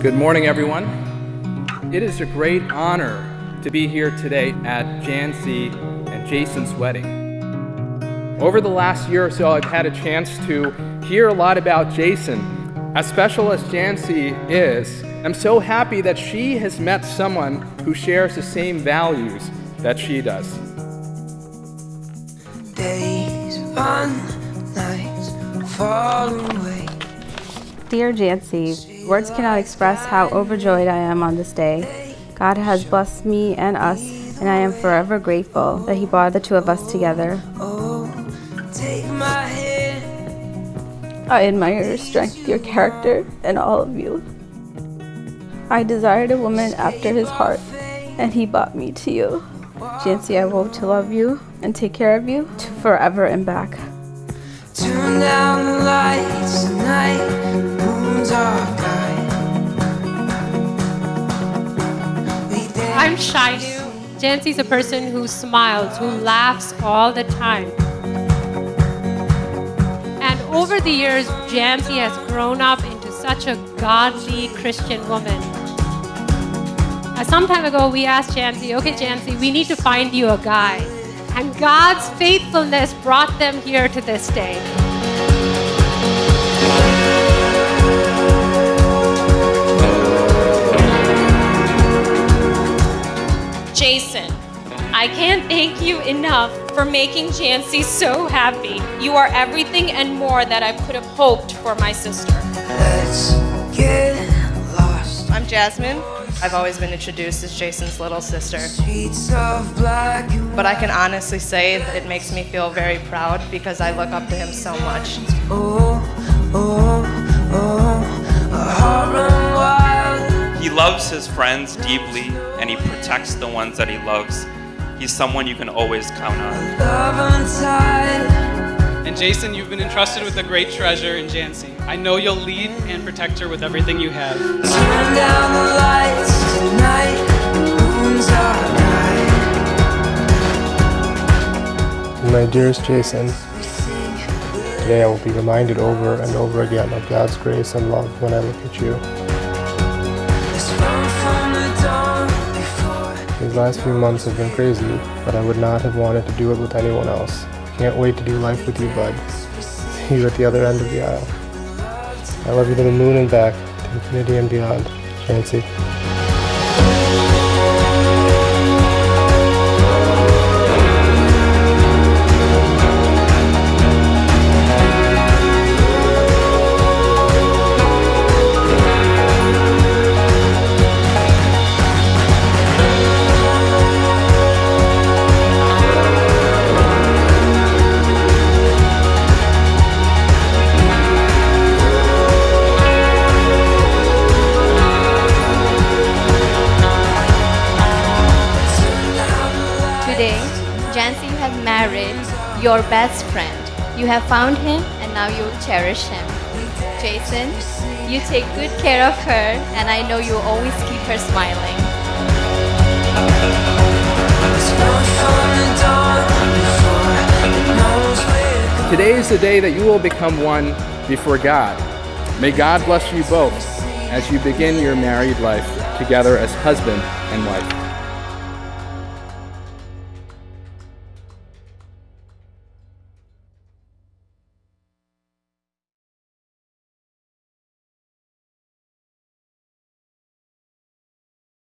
Good morning, everyone. It is a great honor to be here today at Janze and Jaison's wedding. Over the last year or so, I've had a chance to hear a lot about Jaison. As special as Janze is, I'm so happy that she has met someone who shares the same values that she does. Days run, nights fall away. Dear Janze, words cannot express how overjoyed I am on this day. God has blessed me and us, and I am forever grateful that He brought the two of us together. I admire your strength, your character, and all of you. I desired a woman after His heart, and He brought me to you. Janze, I hope to love you and take care of you forever and back. Turn down the lights tonight. I'm Shaidu. Janze's a person who smiles, who laughs all the time. And over the years, Janze has grown up into such a godly Christian woman. Some time ago, we asked Janze, okay, Janze, we need to find you a guy. And God's faithfulness brought them here to this day. Jaison, I can't thank you enough for making Janze so happy. You are everything and more that I could have hoped for my sister. Let's get lost. I'm Jasmine. I've always been introduced as Jason's little sister. But I can honestly say that it makes me feel very proud because I look up to him so much. He loves his friends deeply, and he protects the ones that he loves. He's someone you can always count on. And Jaison, you've been entrusted with a great treasure in Janze. I know you'll lead and protect her with everything you have. Turn down the lights tonight. My dearest Jaison, today I will be reminded over and over again of God's grace and love when I look at you. These last few months have been crazy, but I would not have wanted to do it with anyone else. Can't wait to do life with you, bud. See you at the other end of the aisle. I love you to the moon and back, to infinity and beyond. Janze. Janze, you have married your best friend. You have found him, and now you cherish him. Jaison, you take good care of her, and I know you always keep her smiling. Today is the day that you will become one before God. May God bless you both as you begin your married life together as husband and wife.